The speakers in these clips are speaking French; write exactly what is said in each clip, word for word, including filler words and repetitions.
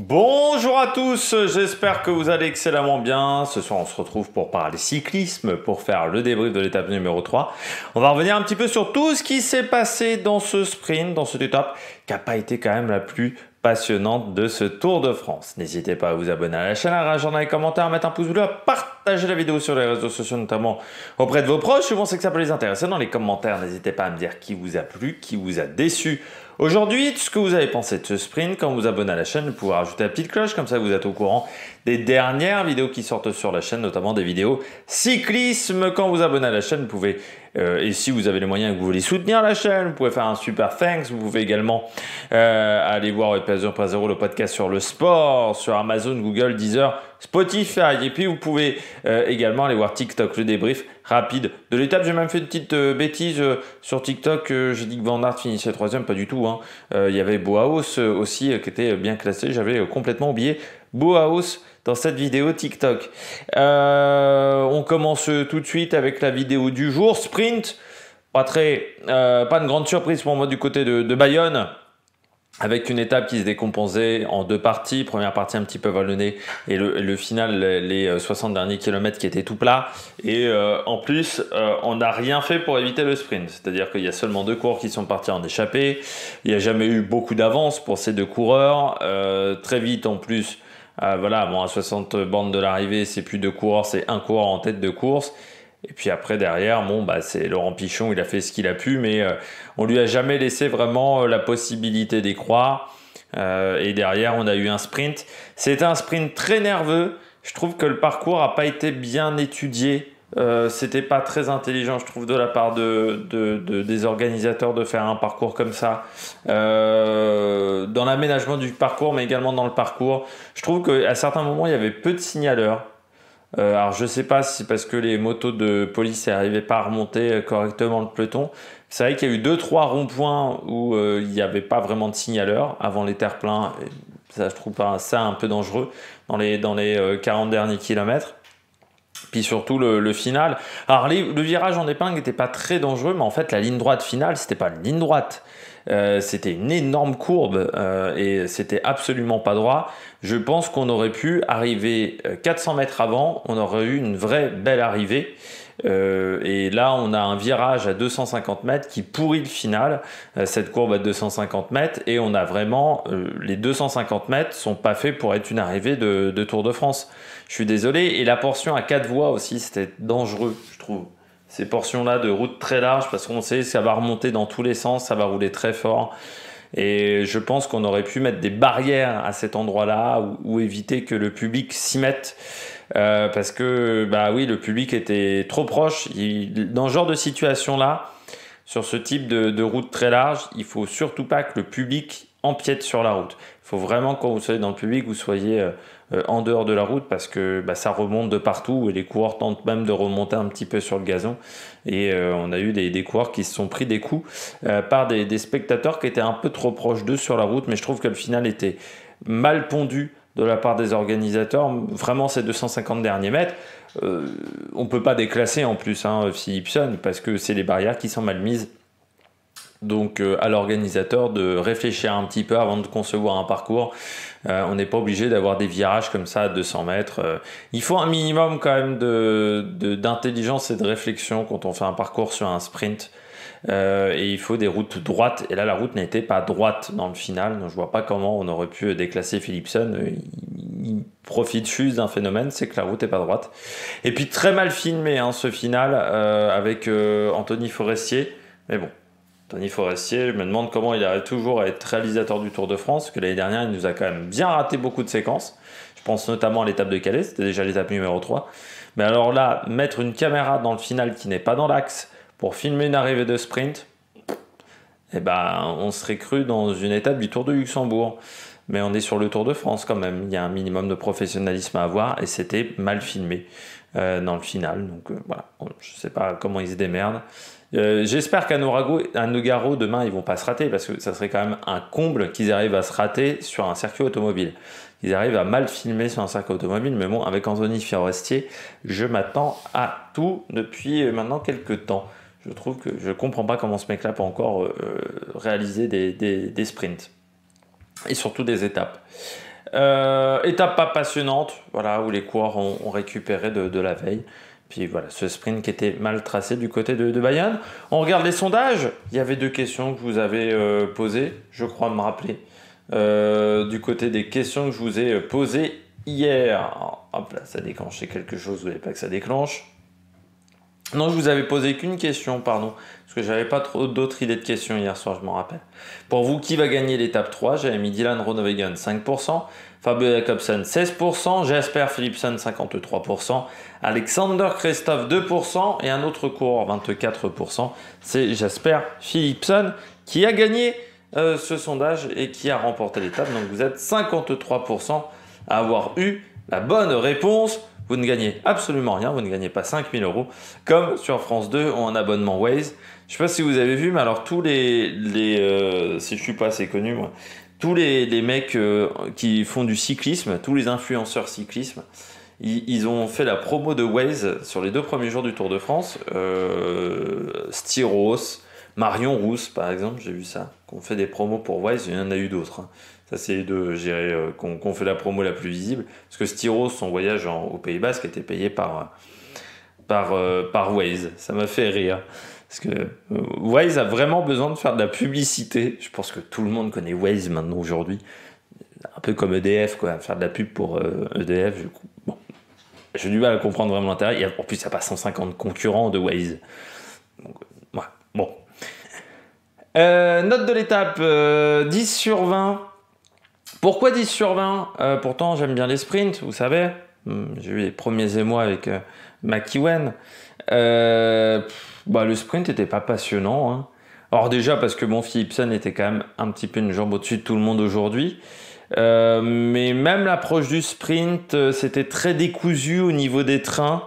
Bonjour à tous, j'espère que vous allez excellemment bien. Ce soir on se retrouve pour parler cyclisme, pour faire le débrief de l'étape numéro trois. On va revenir un petit peu sur tout ce qui s'est passé dans ce sprint, dans cette étape qui n'a pas été quand même la plus passionnante de ce Tour de France. N'hésitez pas à vous abonner à la chaîne, à réagir dans les commentaires, à mettre un pouce bleu, à partager la vidéo sur les réseaux sociaux, notamment auprès de vos proches. Je pense que ça peut les intéresser. Dans les commentaires, n'hésitez pas à me dire qui vous a plu, qui vous a déçu aujourd'hui, ce que vous avez pensé de ce sprint. Quand vous vous abonnez à la chaîne, vous pouvez rajouter la petite cloche, comme ça vous êtes au courant des dernières vidéos qui sortent sur la chaîne, notamment des vidéos cyclisme. Quand vous vous abonnez à la chaîne, vous pouvez, euh, et si vous avez les moyens et que vous voulez soutenir la chaîne, vous pouvez faire un super thanks. Vous pouvez également euh, aller voir E P S deux point zéro, le podcast sur le sport, sur Amazon, Google, Deezer, Spotify. Et puis vous pouvez euh, également aller voir TikTok, le débrief rapide de l'étape. J'ai même fait une petite euh, bêtise euh, sur TikTok. Euh, j'ai dit que Van Aert finissait troisième, pas du tout. Hein. Euh, il y avait Bauhaus euh, aussi euh, qui était bien classé. J'avais euh, complètement oublié Bauhaus dans cette vidéo TikTok. Euh, on commence tout de suite avec la vidéo du jour. Sprint, pas très, euh, pas de grande surprise pour moi du côté de, de Bayonne. Avec une étape qui se décomposait en deux parties. Première partie un petit peu vallonnée et le, le final, les soixante derniers kilomètres qui étaient tout plats. Et euh, en plus, euh, on n'a rien fait pour éviter le sprint. C'est-à-dire qu'il y a seulement deux coureurs qui sont partis en échappée. Il n'y a jamais eu beaucoup d'avance pour ces deux coureurs. Euh, très vite en plus, euh, voilà, bon, à soixante bornes de l'arrivée, c'est plus deux coureurs, c'est un coureur en tête de course. Et puis après, derrière, bon, bah, c'est Laurent Pichon, il a fait ce qu'il a pu, mais euh, on lui a jamais laissé vraiment euh, la possibilité d'y croire. Euh, et derrière, on a eu un sprint. C'était un sprint très nerveux. Je trouve que le parcours n'a pas été bien étudié. Euh, C'était pas très intelligent, je trouve, de la part de, de, de, des organisateurs de faire un parcours comme ça. Euh, dans l'aménagement du parcours, mais également dans le parcours. Je trouve qu'à certains moments, il y avait peu de signaleurs. Euh, alors je sais pas si c'est parce que les motos de police n'arrivaient pas à remonter correctement le peloton. C'est vrai qu'il y a eu deux trois ronds-points où euh, il n'y avait pas vraiment de signaleurs avant les terre-pleins. Ça, je trouve ça un peu dangereux dans les, dans les quarante derniers kilomètres. Puis surtout le, le final. Alors les, le virage en épingle n'était pas très dangereux, mais en fait la ligne droite finale, c'était pas une ligne droite. Euh, c'était une énorme courbe euh, et c'était absolument pas droit. Je pense qu'on aurait pu arriver quatre cents mètres avant, on aurait eu une vraie belle arrivée. Euh, et là, on a un virage à deux cent cinquante mètres qui pourrit le final. Euh, cette courbe à deux cent cinquante mètres, et on a vraiment euh, les deux cent cinquante mètres sont pas faits pour être une arrivée de, de Tour de France. Je suis désolé. Et la portion à quatre voies aussi, c'était dangereux, je trouve. Ces portions-là de route très large, parce qu'on sait que ça va remonter dans tous les sens, ça va rouler très fort. Et je pense qu'on aurait pu mettre des barrières à cet endroit-là ou, ou éviter que le public s'y mette. Euh, parce que, bah oui, le public était trop proche. Il, dans ce genre de situation-là, sur ce type de, de route très large, il ne faut surtout pas que le public empiète sur la route. Il faut vraiment, quand vous soyez dans le public, vous soyez euh, en dehors de la route, parce que bah, ça remonte de partout et les coureurs tentent même de remonter un petit peu sur le gazon. Et euh, on a eu des, des coureurs qui se sont pris des coups euh, par des, des spectateurs qui étaient un peu trop proches d'eux sur la route. Mais je trouve que le final était mal pondu de la part des organisateurs. Vraiment, ces deux cent cinquante derniers mètres, euh, on ne peut pas déclasser en plus hein, Philipsen, parce que c'est les barrières qui sont mal mises. Donc euh, à l'organisateur de réfléchir un petit peu avant de concevoir un parcours. Euh, on n'est pas obligé d'avoir des virages comme ça à deux cents mètres. Euh, il faut un minimum quand même de, de, d'intelligence et de réflexion quand on fait un parcours sur un sprint. Euh, et il faut des routes droites. Et là, la route n'était pas droite dans le final. Donc je vois pas comment on aurait pu déclasser Philipsen. Il, il profite juste d'un phénomène, c'est que la route n'est pas droite. Et puis très mal filmé hein, ce final euh, avec euh, Anthony Forestier. Mais bon. Anthony Forestier, je me demande comment il arrive toujours à être réalisateur du Tour de France, parce que l'année dernière, il nous a quand même bien raté beaucoup de séquences. Je pense notamment à l'étape de Calais, c'était déjà l'étape numéro trois. Mais alors là, mettre une caméra dans le final qui n'est pas dans l'axe pour filmer une arrivée de sprint, eh ben, on serait cru dans une étape du Tour de Luxembourg. Mais on est sur le Tour de France quand même. Il y a un minimum de professionnalisme à avoir et c'était mal filmé euh, dans le final. Donc euh, voilà, je ne sais pas comment ils se démerdent. Euh, j'espère qu'à Nogaro demain ils vont pas se rater, parce que ça serait quand même un comble qu'ils arrivent à se rater sur un circuit automobile. Ils arrivent à mal filmer sur un circuit automobile, mais bon, avec Anthony Forestier, je m'attends à tout depuis maintenant quelques temps. Je trouve que je comprends pas comment ce mec là peut encore euh, réaliser des, des, des sprints et surtout des étapes. Euh, étape pas passionnante, voilà, où les coureurs ont, ont récupéré de, de la veille. Puis voilà, ce sprint qui était mal tracé du côté de, de Bayonne. On regarde les sondages. Il y avait deux questions que vous avez euh, posées, je crois me rappeler. Euh, du côté des questions que je vous ai posées hier. Hop là, ça déclenche quelque chose, vous ne voulez pas que ça déclenche. Non, je vous avais posé qu'une question, pardon, parce que j'avais pas trop d'autres idées de questions hier soir, je m'en rappelle. Pour vous, qui va gagner l'étape trois? J'avais mis Dylan Groenewegen cinq pour cent, Fabio Jakobsen seize pour cent, Jasper Philipsen cinquante-trois pour cent, Alexander Kristoff deux pour cent et un autre coureur vingt-quatre pour cent. C'est Jasper Philipsen qui a gagné euh, ce sondage et qui a remporté l'étape. Donc vous êtes cinquante-trois pour cent à avoir eu la bonne réponse. Vous ne gagnez absolument rien, vous ne gagnez pas cinq mille euros, comme sur France deux ou un abonnement Waze. Je ne sais pas si vous avez vu, mais alors tous les... les euh, si je ne suis pas assez connu, moi, tous les, les mecs euh, qui font du cyclisme, tous les influenceurs cyclisme, ils, ils ont fait la promo de Waze sur les deux premiers jours du Tour de France. Euh, Styros, Marion Rousse, par exemple, j'ai vu ça, qu'on fait des promos pour Waze, il y en a eu d'autres, hein. Ça, c'est les deux, je dirais, euh, qu'on qu'on fait la promo la plus visible. Parce que Styros, son voyage en, au Pays Basque, était payé par, par, euh, par Waze. Ça m'a fait rire. Parce que euh, Waze a vraiment besoin de faire de la publicité. Je pense que tout le monde connaît Waze maintenant, aujourd'hui. Un peu comme E D F, quoi. Faire de la pub pour euh, E D F, du coup, bon. J'ai du mal à comprendre vraiment l'intérêt. En plus, il n'y a pas cent cinquante concurrents de Waze. Donc, ouais, bon. Euh, note de l'étape, euh, dix sur vingt. Pourquoi dix sur vingt? euh, Pourtant, j'aime bien les sprints, vous savez. J'ai eu les premiers émois avec euh, McEwen. Euh, bah, le sprint n'était pas passionnant, hein. Or déjà, parce que bon, Philipsen était quand même un petit peu une jambe au-dessus de tout le monde aujourd'hui. Euh, mais même l'approche du sprint, euh, c'était très décousu au niveau des trains.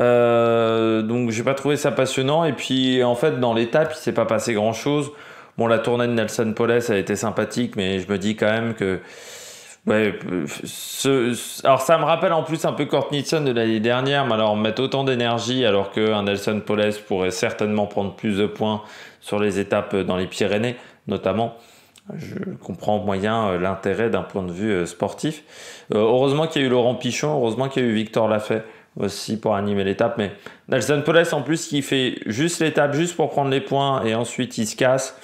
Euh, donc, j'ai pas trouvé ça passionnant. Et puis, en fait, dans l'étape, il s'est pas passé grand-chose. Bon, la tournée de Nelson Powless a été sympathique, mais je me dis quand même que... Ouais, ce... Alors, ça me rappelle en plus un peu Kortnissen de l'année dernière, mais alors mettre autant d'énergie alors qu'un Nelson Powless pourrait certainement prendre plus de points sur les étapes dans les Pyrénées, notamment. Je comprends moyen l'intérêt d'un point de vue sportif. Euh, heureusement qu'il y a eu Laurent Pichon, heureusement qu'il y a eu Victor Lafay aussi pour animer l'étape, mais Nelson Powless en plus qui fait juste l'étape, juste pour prendre les points, et ensuite il se casse.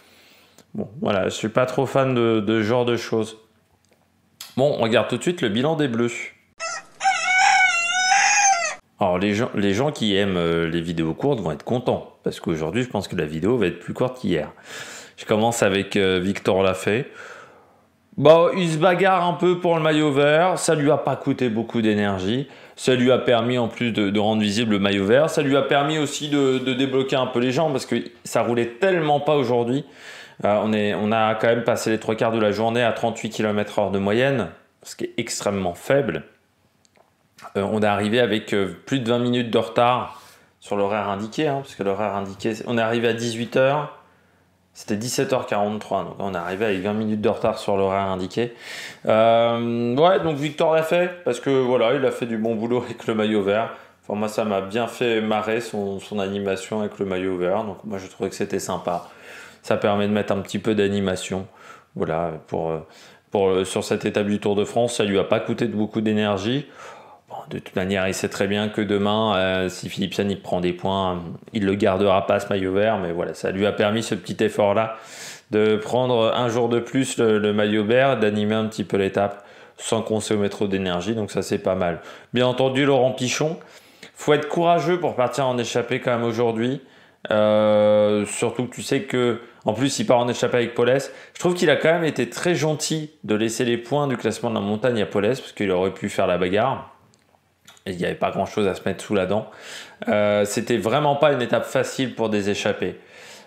Bon, voilà, je ne suis pas trop fan de, de ce genre de choses. Bon, on regarde tout de suite le bilan des Bleus. Alors, les gens, les gens qui aiment les vidéos courtes vont être contents, parce qu'aujourd'hui, je pense que la vidéo va être plus courte qu'hier. Je commence avec euh, Victor Lafay. Bon, il se bagarre un peu pour le maillot vert. Ça lui a pas coûté beaucoup d'énergie. Ça lui a permis en plus de, de rendre visible le maillot vert. Ça lui a permis aussi de, de débloquer un peu les jambes, parce que ça roulait tellement pas aujourd'hui. Euh, on, est, on a quand même passé les trois quarts de la journée à trente-huit kilomètres heure de moyenne, ce qui est extrêmement faible. Euh, on est arrivé avec euh, plus de vingt minutes de retard sur l'horaire indiqué, hein, parce que l'horaire indiqué, on est arrivé à dix-huit heures, c'était dix-sept heures quarante-trois, donc on est arrivé avec vingt minutes de retard sur l'horaire indiqué. Euh, ouais, donc Victor l'a fait, parce que voilà, il a fait du bon boulot avec le maillot vert. Enfin, moi, ça m'a bien fait marrer son, son animation avec le maillot vert, donc moi, je trouvais que c'était sympa. Ça permet de mettre un petit peu d'animation. Voilà, pour, pour, sur cette étape du Tour de France, ça ne lui a pas coûté beaucoup d'énergie. Bon, de toute manière, il sait très bien que demain, euh, si Philipsen il prend des points, il le gardera pas ce maillot vert. Mais voilà, ça lui a permis ce petit effort-là de prendre un jour de plus le, le maillot vert, d'animer un petit peu l'étape sans consommer trop d'énergie. Donc ça, c'est pas mal. Bien entendu, Laurent Pichon, faut être courageux pour partir en échappée quand même aujourd'hui. Euh, surtout que tu sais que en plus il part en échappée avec Powless. Je trouve qu'il a quand même été très gentil de laisser les points du classement de la montagne à Powless, parce qu'il aurait pu faire la bagarre et il n'y avait pas grand chose à se mettre sous la dent. Euh, c'était vraiment pas une étape facile pour des échappés,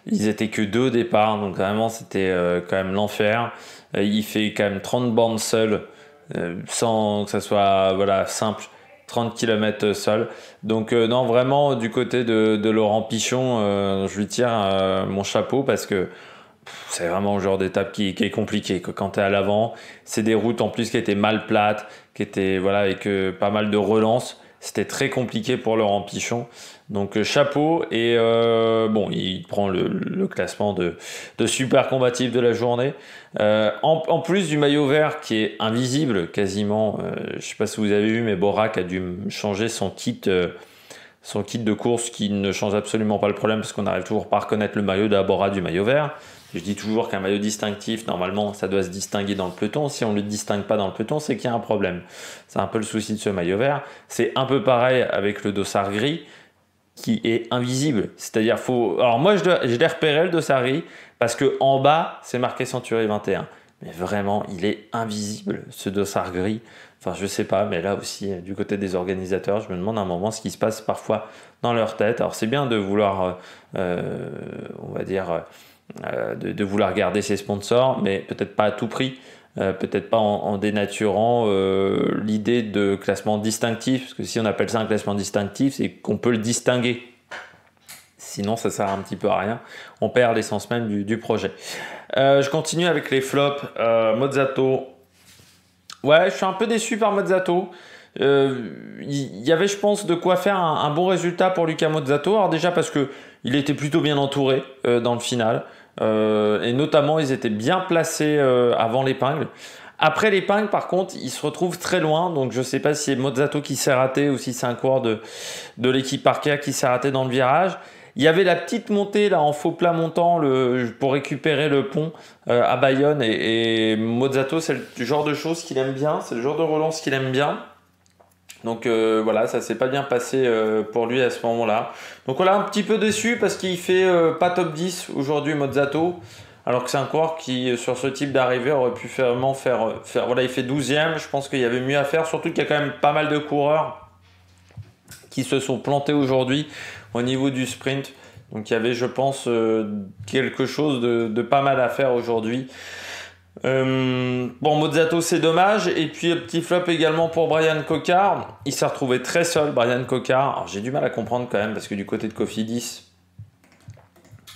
ils étaient que deux au départ, donc vraiment c'était euh, quand même l'enfer. Euh, il fait quand même trente bornes seul, euh, sans que ça soit voilà, simple, trente kilomètres seul. Donc euh, non, vraiment du côté de, de Laurent Pichon, euh, je lui tire euh, mon chapeau, parce que c'est vraiment le genre d'étape qui, qui est compliqué, que quand tu es à l'avant, c'est des routes en plus qui étaient mal plates, qui étaient voilà, avec euh, pas mal de relances. C'était très compliqué pour Laurent Pichon. Donc chapeau, et euh, bon, il prend le, le classement de, de super combatif de la journée. Euh, en, en plus du maillot vert qui est invisible quasiment, euh, je ne sais pas si vous avez vu, mais Borac a dû changer son kit, euh, son kit de course, qui ne change absolument pas le problème parce qu'on n'arrive toujours pas à reconnaître le maillot d'Abora du maillot vert. Je dis toujours qu'un maillot distinctif, normalement, ça doit se distinguer dans le peloton. Si on ne le distingue pas dans le peloton, c'est qu'il y a un problème. C'est un peu le souci de ce maillot vert. C'est un peu pareil avec le dossard gris qui est invisible. C'est-à-dire, faut... Alors moi, je, dois... je l'ai repéré, le dossard gris, parce qu'en bas, c'est marqué Century vingt et un. Mais vraiment, il est invisible, ce dossard gris. Enfin, je sais pas, mais là aussi, du côté des organisateurs, je me demande à un moment ce qui se passe parfois dans leur tête. Alors, c'est bien de vouloir, euh, on va dire... Euh, de, de vouloir garder ses sponsors, mais peut-être pas à tout prix, euh, peut-être pas en, en dénaturant euh, l'idée de classement distinctif, parce que si on appelle ça un classement distinctif, c'est qu'on peut le distinguer, sinon ça sert un petit peu à rien, on perd l'essence même du, du projet. Euh, je continue avec les flops. euh, Mozzato, ouais, je suis un peu déçu par Mozzato. Il euh, y, y avait, je pense, de quoi faire un, un bon résultat pour Lucas Mozzato. Alors déjà parce que il était plutôt bien entouré euh, dans le final, euh, et notamment ils étaient bien placés euh, avant l'épingle. Après l'épingle, par contre, il se retrouve très loin, donc je ne sais pas si c'est Mozzato qui s'est raté ou si c'est un coureur de, de l'équipe Arkea qui s'est raté dans le virage. Il y avait la petite montée là en faux plat montant le, pour récupérer le pont euh, à Bayonne, et, et Mozzato, c'est le genre de choses qu'il aime bien, c'est le genre de relance qu'il aime bien. Donc euh, voilà, ça s'est pas bien passé euh, pour lui à ce moment-là. Donc voilà, un petit peu déçu parce qu'il fait euh, pas top dix aujourd'hui, Mozzato, alors que c'est un coureur qui, sur ce type d'arrivée, aurait pu vraiment faire, faire... Voilà, il fait douzième, je pense qu'il y avait mieux à faire, surtout qu'il y a quand même pas mal de coureurs qui se sont plantés aujourd'hui au niveau du sprint. Donc il y avait, je pense, euh, quelque chose de, de pas mal à faire aujourd'hui. Euh, bon, Mozzato, c'est dommage. Et puis petit flop également pour Bryan Coquard. Il s'est retrouvé très seul, Bryan Coquard. Alors j'ai du mal à comprendre quand même, parce que du côté de Cofidis,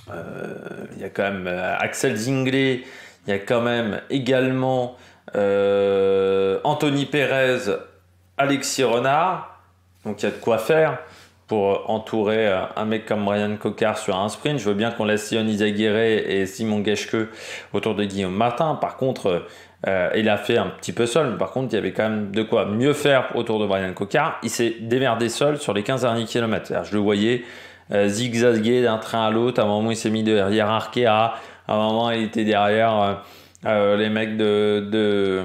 il euh, y a quand même euh, Axel Zingler, il y a quand même également euh, Anthony Perez, Alexis Renard. Donc il y a de quoi faire pour entourer un mec comme Bryan Coquard sur un sprint. Je veux bien qu'on laisse Sion Izaguirre et Simon Geschke autour de Guillaume Martin. Par contre, euh, il a fait un petit peu seul. Par contre, il y avait quand même de quoi mieux faire autour de Bryan Coquard. Il s'est démerdé seul sur les quinze derniers kilomètres. Alors, je le voyais euh, zigzaguer d'un train à l'autre. À un moment, il s'est mis derrière Arkea. À un moment, il était derrière euh, euh, les mecs de, de,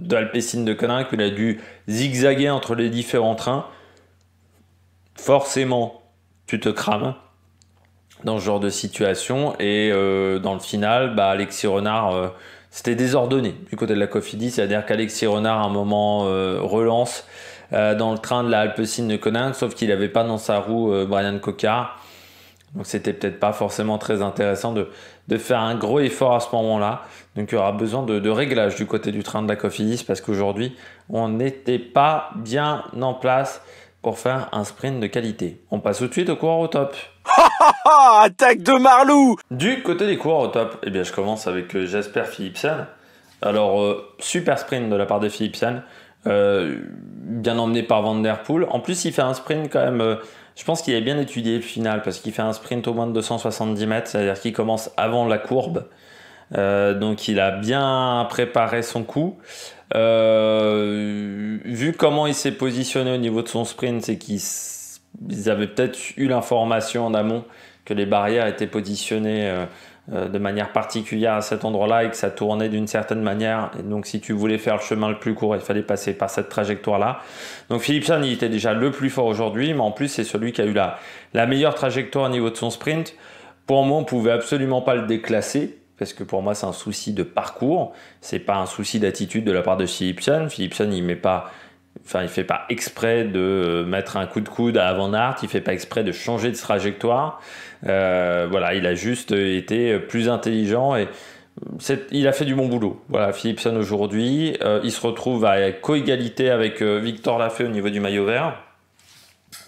de Alpecin-Deceuninck. Il a dû zigzaguer entre les différents trains. Forcément, tu te crames dans ce genre de situation, et euh, dans le final, bah, Alexis Renard, euh, c'était désordonné du côté de la Cofidis, c'est-à-dire qu'Alexis Renard à un moment euh, relance euh, dans le train de la Alpecin-Deceuninck, sauf qu'il n'avait pas dans sa roue euh, Bryan Coquard, donc c'était peut-être pas forcément très intéressant de, de faire un gros effort à ce moment-là. Donc il y aura besoin de, de réglage du côté du train de la Cofidis, parce qu'aujourd'hui on n'était pas bien en place pour faire un sprint de qualité. On passe tout de suite aux coureurs au top. Attaque de Marlou. Du côté des coureurs au top, eh bien, je commence avec euh, Jasper Philipsen. Alors, euh, super sprint de la part de Philipsen, euh, bien emmené par Van der Poel. En plus, il fait un sprint quand même, euh, je pense qu'il a bien étudié le final, parce qu'il fait un sprint au moins de deux cent soixante-dix mètres, c'est-à-dire qu'il commence avant la courbe. Euh, donc il a bien préparé son coup. Euh, vu comment il s'est positionné au niveau de son sprint, c'est qu'ils avaient peut-être eu l'information en amont que les barrières étaient positionnées euh, euh, de manière particulière à cet endroit-là, et que ça tournait d'une certaine manière, et donc si tu voulais faire le chemin le plus court, il fallait passer par cette trajectoire-là. Donc Philipsen, il était déjà le plus fort aujourd'hui, mais en plus c'est celui qui a eu la, la meilleure trajectoire au niveau de son sprint. Pour moi, on ne pouvait absolument pas le déclasser, parce que pour moi c'est un souci de parcours, c'est pas un souci d'attitude de la part de Philipsen. Philipsen, il met pas, enfin il fait pas exprès de mettre un coup de coude à Van Aert, il fait pas exprès de changer de trajectoire. Euh, voilà, il a juste été plus intelligent et il a fait du bon boulot. Voilà, Philipsen aujourd'hui, euh, il se retrouve à co-égalité avec euh, Victor Lafay au niveau du maillot vert.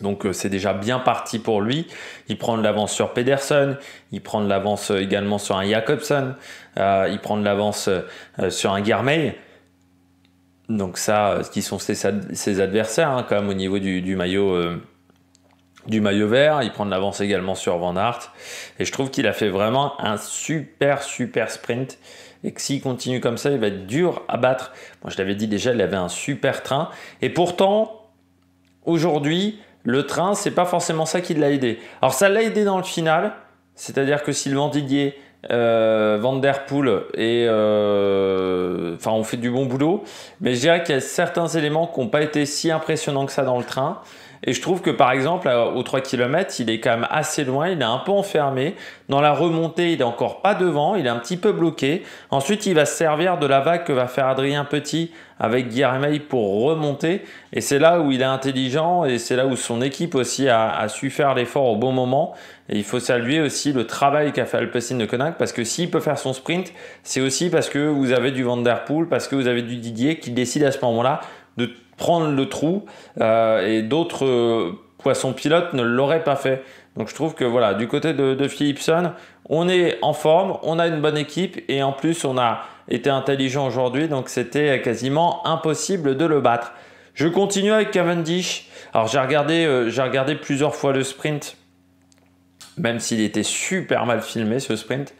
Donc c'est déjà bien parti pour lui. Il prend de l'avance sur Pedersen, il prend de l'avance également sur un Jakobsen, euh, il prend de l'avance euh, sur un Girmay. donc ça, ce qui sont ses, ses adversaires, hein, quand même au niveau du, du maillot euh, du maillot vert. Il prend de l'avance également sur Van Aert, et je trouve qu'il a fait vraiment un super super sprint, et que s'il continue comme ça, il va être dur à battre. Moi, je l'avais dit déjà, il avait un super train, et pourtant aujourd'hui le train, c'est pas forcément ça qui l'a aidé. Alors ça l'a aidé dans le final, c'est-à-dire que si le Vandiguier, Euh, Van der Poel et euh, enfin, on fait du bon boulot, mais je dirais qu'il y a certains éléments qui n'ont pas été si impressionnants que ça dans le train. Et je trouve que par exemple aux trois kilomètres, il est quand même assez loin, il est un peu enfermé. Dans la remontée, il n'est encore pas devant, il est un petit peu bloqué. Ensuite, il va se servir de la vague que va faire Adrien Petit avec Girmay pour remonter, et c'est là où il est intelligent, et c'est là où son équipe aussi a, a su faire l'effort au bon moment. Et il faut saluer aussi le travail qu'a fait Alpecin-Deceuninck, parce que s'il peut faire son sprint, c'est aussi parce que vous avez du Van der Poel, parce que vous avez du Didier qui décide à ce moment-là de prendre le trou, euh, et d'autres euh, poissons pilotes ne l'auraient pas fait. Donc je trouve que voilà, du côté de, de Philipsen, on est en forme, on a une bonne équipe, et en plus on a été intelligent aujourd'hui, donc c'était quasiment impossible de le battre. Je continue avec Cavendish. Alors j'ai regardé, euh, j'ai regardé plusieurs fois le sprint, même s'il était super mal filmé ce sprint.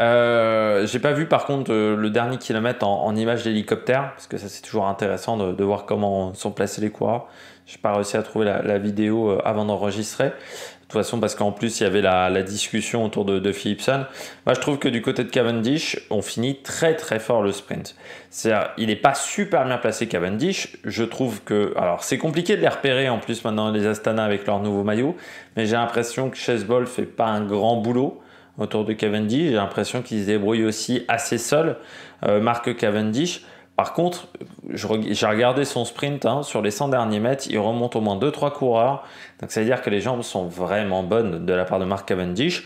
Euh, j'ai pas vu par contre euh, le dernier kilomètre en, en image d'hélicoptère, parce que ça c'est toujours intéressant de, de voir comment sont placés les coureurs. J'ai pas réussi à trouver la, la vidéo euh, avant d'enregistrer, de toute façon, parce qu'en plus il y avait la, la discussion autour de, de Philipsen. Moi je trouve que du côté de Cavendish, on finit très très fort le sprint. C'est-à-dire, il n'est pas super bien placé Cavendish. Je trouve que, alors c'est compliqué de les repérer en plus maintenant les Astana avec leur nouveau maillot, mais j'ai l'impression que Chesbol ne fait pas un grand boulot autour de Cavendish. J'ai l'impression qu'il se débrouille aussi assez seul, euh, Marc Cavendish. Par contre, j'ai regardé son sprint, hein, sur les cent derniers mètres, il remonte au moins deux trois coureurs. Donc ça veut dire que les jambes sont vraiment bonnes de la part de Marc Cavendish.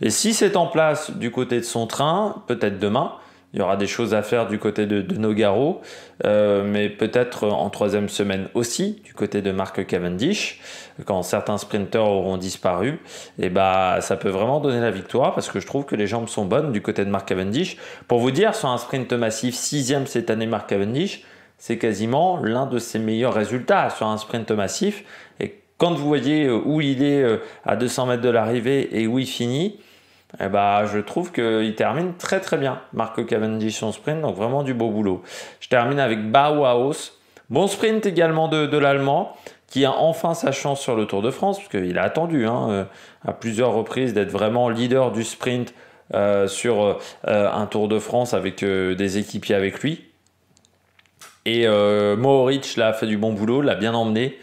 Et si c'est en place du côté de son train, peut-être demain, il y aura des choses à faire du côté de, de Nogaro, euh, mais peut-être en troisième semaine aussi, du côté de Marc Cavendish, quand certains sprinteurs auront disparu, et bah, ça peut vraiment donner la victoire, parce que je trouve que les jambes sont bonnes du côté de Marc Cavendish. Pour vous dire, sur un sprint massif sixième cette année, Marc Cavendish, c'est quasiment l'un de ses meilleurs résultats sur un sprint massif. Et quand vous voyez où il est à deux cents mètres de l'arrivée et où il finit, eh ben, je trouve qu'il termine très très bien, Marc Cavendish, son sprint, donc vraiment du beau boulot. Je termine avec Bauhaus. Bon sprint également de, de l'Allemand, qui a enfin sa chance sur le Tour de France, parce qu'il a attendu hein, à plusieurs reprises d'être vraiment leader du sprint euh, sur euh, un Tour de France avec euh, des équipiers avec lui. Et euh, Mohoric l'a fait du bon boulot, l'a bien emmené.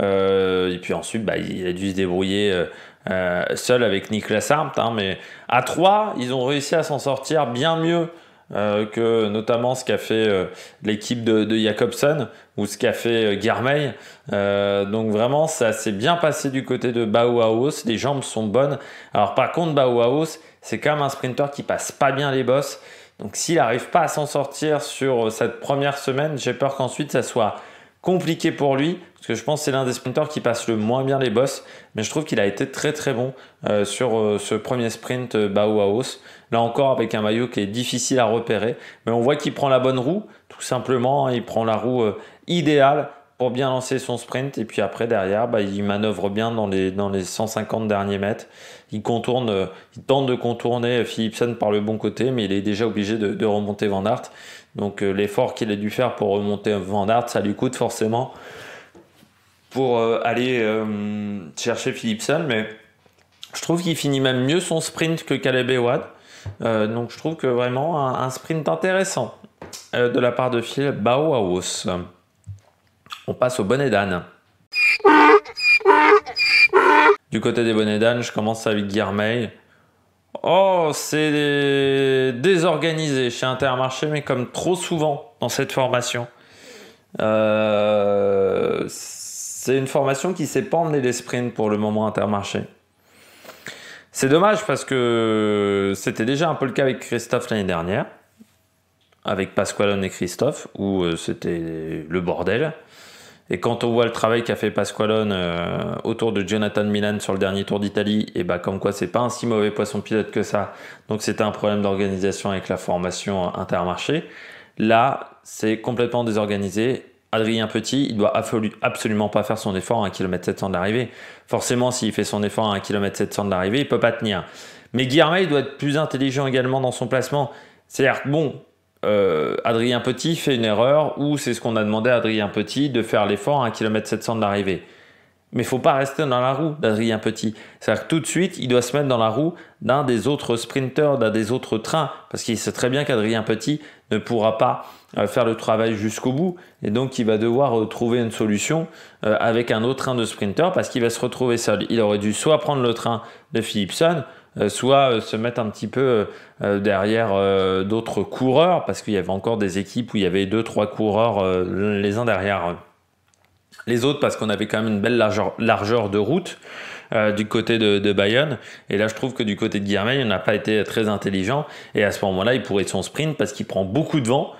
Euh, et puis ensuite, bah, il a dû se débrouiller euh, Euh, seul avec Niklas Arndt, hein, mais à trois, ils ont réussi à s'en sortir bien mieux euh, que notamment ce qu'a fait euh, l'équipe de, de Jakobsen, ou ce qu'a fait euh, Girmay. Euh, donc vraiment, ça s'est bien passé du côté de Bauhaus, les jambes sont bonnes. Alors par contre, Bauhaus, c'est quand même un sprinter qui passe pas bien les bosses, donc s'il n'arrive pas à s'en sortir sur cette première semaine, j'ai peur qu'ensuite ça soit compliqué pour lui, parce que je pense que c'est l'un des sprinteurs qui passe le moins bien les bosses, mais je trouve qu'il a été très très bon euh, sur euh, ce premier sprint euh, Bauhaus, là encore avec un maillot qui est difficile à repérer, mais on voit qu'il prend la bonne roue, tout simplement, hein, il prend la roue euh, idéale pour bien lancer son sprint, et puis après derrière, bah, il manœuvre bien dans les, dans les cent cinquante derniers mètres, il contourne, euh, il tente de contourner Philipsen par le bon côté, mais il est déjà obligé de, de remonter Van Aert. Donc euh, l'effort qu'il a dû faire pour remonter Van Aert, ça lui coûte forcément pour euh, aller euh, chercher Philipsen. Mais je trouve qu'il finit même mieux son sprint que Caleb Ewan. Euh, donc je trouve que vraiment un, un sprint intéressant euh, de la part de Phil Bauhaus. On passe au bonnet d'âne. Du côté des bonnets d'âne, je commence avec Girmay. Oh, c'est désorganisé chez Intermarché, mais comme trop souvent dans cette formation. Euh, c'est une formation qui ne sait pas emmener les sprints pour le moment, Intermarché. C'est dommage, parce que c'était déjà un peu le cas avec Kristoff l'année dernière, avec Pasqualone et Kristoff, où c'était le bordel. Et quand on voit le travail qu'a fait Pasqualone euh, autour de Jonathan Milan sur le dernier Tour d'Italie, et bah comme quoi c'est pas un si mauvais poisson pilote que ça. Donc c'était un problème d'organisation avec la formation Intermarché. Là, c'est complètement désorganisé. Adrien Petit, il ne doit absolument pas faire son effort à un kilomètre sept cents de l'arrivée. Forcément, s'il fait son effort à un kilomètre sept cents de l'arrivée, il ne peut pas tenir. Mais Girmay doit être plus intelligent également dans son placement. C'est-à-dire que bon, euh, Adrien Petit fait une erreur, ou c'est ce qu'on a demandé à Adrien Petit, de faire l'effort à un kilomètre sept cents de l'arrivée. Mais il ne faut pas rester dans la roue d'Adrien Petit. C'est-à-dire que tout de suite, il doit se mettre dans la roue d'un des autres sprinters, d'un des autres trains, parce qu'il sait très bien qu'Adrien Petit ne pourra pas faire le travail jusqu'au bout, et donc il va devoir trouver une solution avec un autre train de sprinter parce qu'il va se retrouver seul. Il aurait dû soit prendre le train de Philipsen, soit se mettre un petit peu derrière d'autres coureurs, parce qu'il y avait encore des équipes où il y avait deux trois coureurs les uns derrière les autres, parce qu'on avait quand même une belle largeur, largeur de route Euh, du côté de, de Bayonne. Et là, je trouve que du côté de Girmay, il n'a pas été très intelligent. Et à ce moment-là, il pourrait son sprint parce qu'il prend beaucoup de vent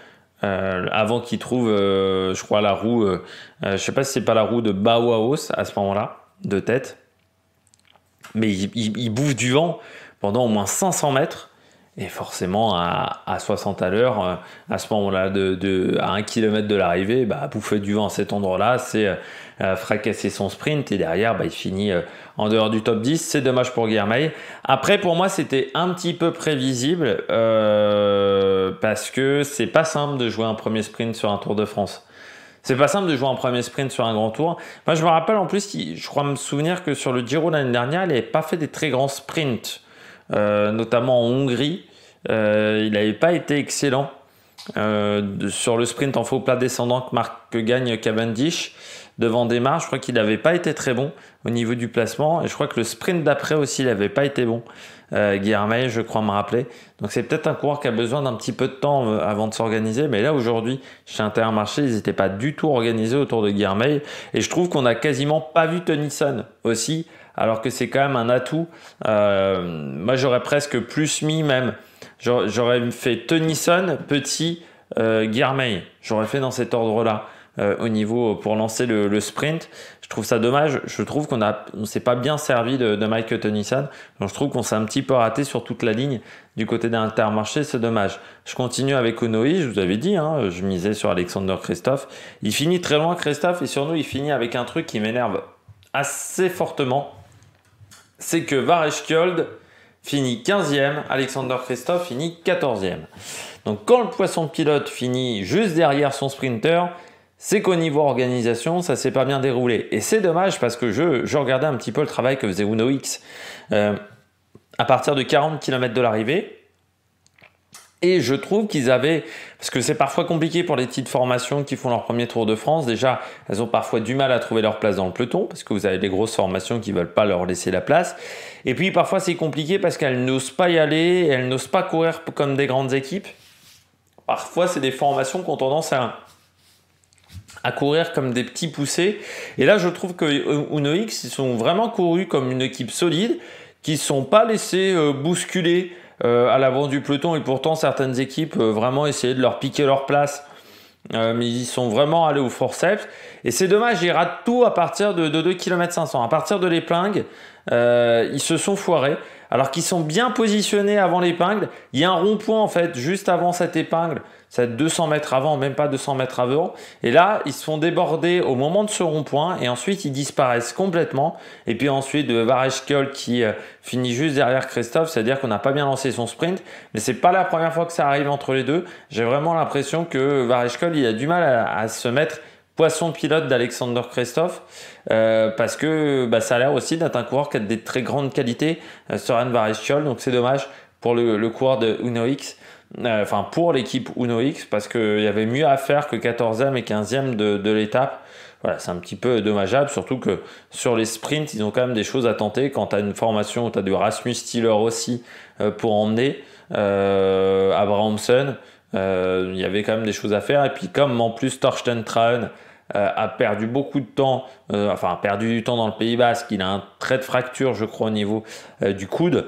euh, avant qu'il trouve, euh, je crois, la roue. Euh, euh, je ne sais pas si c'est pas la roue de Bauhaus à ce moment-là, de tête. Mais il, il, il bouffe du vent pendant au moins cinq cents mètres. Et forcément, à, à soixante à l'heure, euh, à ce moment-là, de, de, à un kilomètre de l'arrivée, bah, bouffer du vent à cet endroit-là, c'est euh, fracasser son sprint. Et derrière, bah, il finit euh, en dehors du top dix. C'est dommage pour Girmay. Après, pour moi, c'était un petit peu prévisible euh, parce que c'est pas simple de jouer un premier sprint sur un Tour de France. C'est pas simple de jouer un premier sprint sur un grand tour. Moi, je me rappelle en plus, je crois me souvenir que sur le Giro l'année dernière, il n'avait pas fait des très grands sprints. Euh, notamment en Hongrie, euh, il n'avait pas été excellent euh, de, sur le sprint en faux plat descendant que, Marc, que gagne Cavendish devant Desmarres. Je crois qu'il n'avait pas été très bon au niveau du placement, et je crois que le sprint d'après aussi il n'avait pas été bon, euh, Girmay, je crois me rappeler. Donc c'est peut-être un coureur qui a besoin d'un petit peu de temps avant de s'organiser, mais là aujourd'hui chez Intermarché ils n'étaient pas du tout organisés autour de Girmay, et je trouve qu'on n'a quasiment pas vu Teunissen aussi, alors que c'est quand même un atout. Euh, moi, j'aurais presque plus mis même... J'aurais fait Teunissen, Petit, euh, Girmay. J'aurais fait dans cet ordre-là euh, au niveau pour lancer le, le sprint. Je trouve ça dommage. Je trouve qu'on ne s'est pas bien servi de, de Mike Teunissen. Donc, je trouve qu'on s'est un petit peu raté sur toute la ligne du côté d'Intermarché. C'est dommage. Je continue avec Uno-X. Je vous avais dit, hein, je misais sur Alexander Kristoff. Il finit très loin, Kristoff. Et sur nous, il finit avec un truc qui m'énerve assez fortement. C'est que Wærenskjold finit quinzième, Alexander Kristoff finit quatorzième. Donc quand le poisson pilote finit juste derrière son sprinter, c'est qu'au niveau organisation, ça s'est pas bien déroulé. Et c'est dommage parce que je, je regardais un petit peu le travail que faisait Uno-X euh, à partir de quarante kilomètres de l'arrivée. Et je trouve qu'ils avaient, parce que c'est parfois compliqué pour les petites formations qui font leur premier Tour de France, déjà, elles ont parfois du mal à trouver leur place dans le peloton, parce que vous avez des grosses formations qui ne veulent pas leur laisser la place. Et puis parfois c'est compliqué parce qu'elles n'osent pas y aller, elles n'osent pas courir comme des grandes équipes. Parfois c'est des formations qui ont tendance à, à courir comme des petits poussés. Et là je trouve que Uno-X, ils sont vraiment courus comme une équipe solide, qui ne se sont pas laissés euh, bousculer Euh, à l'avant du peloton, et pourtant certaines équipes euh, vraiment essayaient de leur piquer leur place, euh, mais ils sont vraiment allés au forceps, et c'est dommage, ils ratent tout à partir de, de deux kilomètres cinq cents, à partir de l'épingle, euh, ils se sont foirés, alors qu'ils sont bien positionnés avant l'épingle. Il y a un rond-point en fait, juste avant cette épingle, c'est deux cents mètres avant, même pas deux cents mètres avant, et là ils se font déborder au moment de ce rond-point, et ensuite ils disparaissent complètement. Et puis ensuite Wærenskjold qui euh, finit juste derrière Kristoff, c'est-à-dire qu'on n'a pas bien lancé son sprint, mais c'est pas la première fois que ça arrive entre les deux. J'ai vraiment l'impression que Wærenskjold il a du mal à, à se mettre poisson pilote d'Alexander Kristoff, euh, parce que bah, ça a l'air aussi d'être un coureur qui a des très grandes qualités, euh, Soren Wærenskjold, donc c'est dommage pour le, le coureur de Uno-X, enfin euh, pour l'équipe Uno-X, parce qu'il y avait mieux à faire que quatorzième et quinzième de, de l'étape. Voilà, c'est un petit peu dommageable, surtout que sur les sprints, ils ont quand même des choses à tenter. Quand tu as une formation où tu as du Rasmus Stiller aussi euh, pour emmener euh, Abrahamsen, euh, il y avait quand même des choses à faire. Et puis comme en plus Torsten Traun euh, a perdu beaucoup de temps, euh, enfin a perdu du temps dans le Pays Basque, il a un trait de fracture je crois au niveau euh, du coude.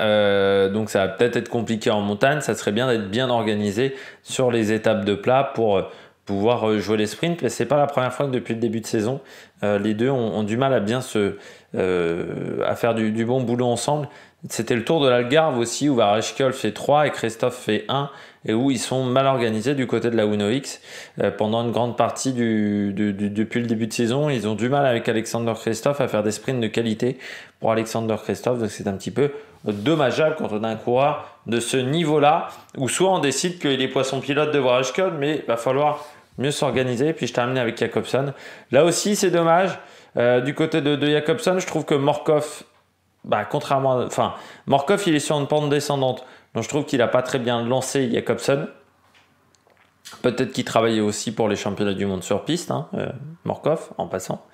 Euh, donc ça va peut-être être compliqué en montagne. Ça serait bien d'être bien organisé sur les étapes de plat pour euh, pouvoir jouer les sprints, mais c'est pas la première fois que depuis le début de saison euh, les deux ont, ont du mal à bien se euh, à faire du, du bon boulot ensemble. C'était le Tour de l'Algarve aussi, où Wærenskjold fait trois et Kristoff fait un, et où ils sont mal organisés du côté de la Uno-X. Euh, pendant une grande partie du, du, du, depuis le début de saison, ils ont du mal avec Alexander Kristoff à faire des sprints de qualité pour Alexander Kristoff, donc c'est un petit peu dommageable quand on a un coureur de ce niveau-là, où soit on décide qu'il est poisson pilote de Wærenskjold, mais il va falloir mieux s'organiser. Puis je termine avec Jakobsen. Là aussi, c'est dommage. Euh, du côté de, de Jakobsen, je trouve que Morkov... Bah, contrairement à... Enfin, Morkov, il est sur une pente descendante. Donc, je trouve qu'il n'a pas très bien lancé Jakobsen. Peut-être qu'il travaillait aussi pour les championnats du monde sur piste, hein, euh, Morkov, en passant.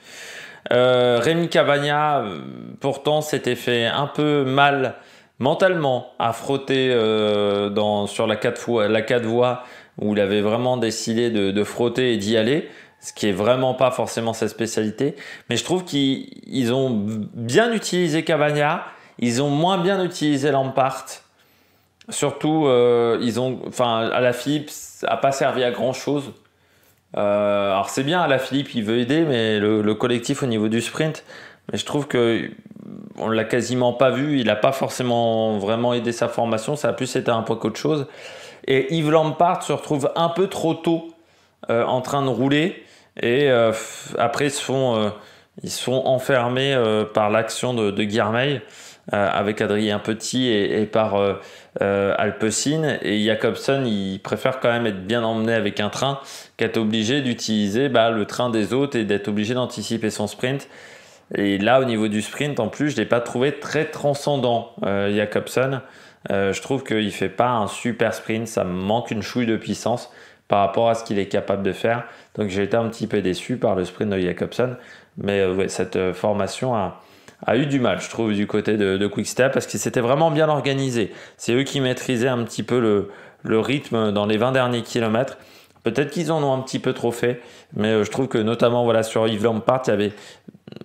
Euh, Rémi Cavagna, euh, pourtant, s'était fait un peu mal mentalement à frotter euh, dans, sur la quatre voies, la quatre voies où il avait vraiment décidé de, de frotter et d'y aller. Ce qui est vraiment pas forcément sa spécialité. Mais je trouve qu'ils ont bien utilisé Cavagna, ils ont moins bien utilisé Lampaert. Surtout, euh, ils ont, enfin, Alaphilippe n'a pas servi à grand-chose. Euh, alors c'est bien, Alaphilippe, il veut aider, mais le, le collectif au niveau du sprint, mais je trouve qu'on ne l'a quasiment pas vu, il n'a pas forcément vraiment aidé sa formation, ça a plus été un peu qu'autre chose. Et Yves Lampaert se retrouve un peu trop tôt euh, en train de rouler. Et euh, après, ils se font, euh, ils se font enfermer euh, par l'action de, de Girmay euh, avec Adrien Petit et, et par euh, euh, Alpecin. Et Jakobsen, il préfère quand même être bien emmené avec un train qu'être obligé d'utiliser bah, le train des autres et d'être obligé d'anticiper son sprint. Et là, au niveau du sprint, en plus, je ne l'ai pas trouvé très transcendant, euh, Jakobsen. Euh, je trouve qu'il ne fait pas un super sprint. Ça me manque une chouille de puissance par rapport à ce qu'il est capable de faire. Donc j'ai été un petit peu déçu par le sprint de Jakobsen. Mais euh, ouais, cette euh, formation a, a eu du mal, je trouve, du côté de, de Quick Step, parce que c'était vraiment bien organisé. C'est eux qui maîtrisaient un petit peu le, le rythme dans les vingt derniers kilomètres. Peut-être qu'ils en ont un petit peu trop fait, mais euh, je trouve que notamment voilà, sur Yves Lampaert, il, avait,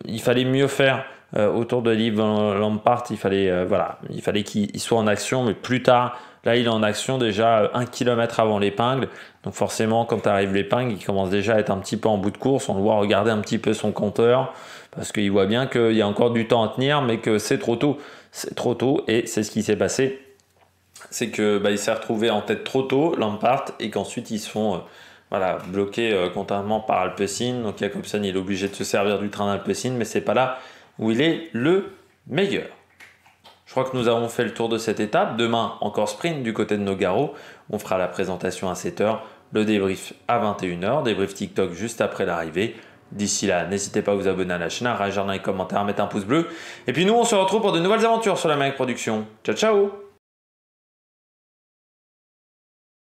il fallait mieux faire euh, autour de Yves Lampaert. Il fallait euh, voilà, il fallait qu'il soit en action, mais plus tard. Là, il est en action déjà un kilomètre avant l'épingle. Donc forcément, quand arrive l'épingle, il commence déjà à être un petit peu en bout de course. On le voit regarder un petit peu son compteur parce qu'il voit bien qu'il y a encore du temps à tenir, mais que c'est trop tôt. C'est trop tôt et c'est ce qui s'est passé. C'est que bah, il s'est retrouvé en tête trop tôt, Lampaert, et qu'ensuite ils se font euh, voilà, bloquer euh, contrairement par Alpecin. Donc Jakobsen, il est obligé de se servir du train d'Alpecin, mais c'est pas là où il est le meilleur. Je crois que nous avons fait le tour de cette étape. Demain, encore sprint du côté de Nogaro. On fera la présentation à sept heures, le débrief à vingt et une heures, débrief TikTok juste après l'arrivée. D'ici là, n'hésitez pas à vous abonner à la chaîne, à réagir dans les commentaires, à mettre un pouce bleu. Et puis nous, on se retrouve pour de nouvelles aventures sur la Mike Production. Ciao, ciao!